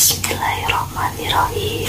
Bismillahirrahmanirrahim.